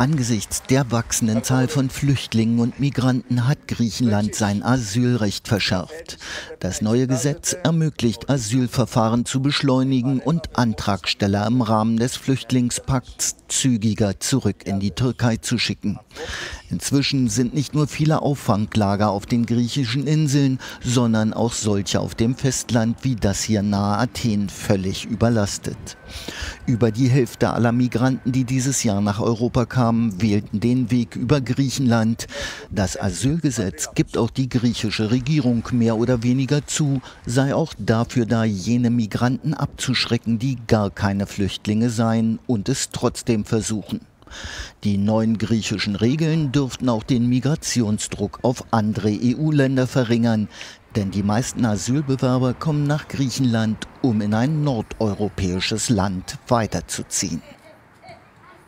Angesichts der wachsenden Zahl von Flüchtlingen und Migranten hat Griechenland sein Asylrecht verschärft. Das neue Gesetz ermöglicht, Asylverfahren zu beschleunigen und Antragsteller im Rahmen des Flüchtlingspakts zügiger zurück in die Türkei zu schicken. Inzwischen sind nicht nur viele Auffanglager auf den griechischen Inseln, sondern auch solche auf dem Festland wie das hier nahe Athen völlig überlastet. Über die Hälfte aller Migranten, die dieses Jahr nach Europa kamen, wählten den Weg über Griechenland. Das Asylgesetz gibt auch die griechische Regierung mehr oder weniger zu, sei auch dafür da, jene Migranten abzuschrecken, die gar keine Flüchtlinge seien und es trotzdem versuchen. Die neuen griechischen Regeln dürften auch den Migrationsdruck auf andere EU-Länder verringern, denn die meisten Asylbewerber kommen nach Griechenland, um in ein nordeuropäisches Land weiterzuziehen.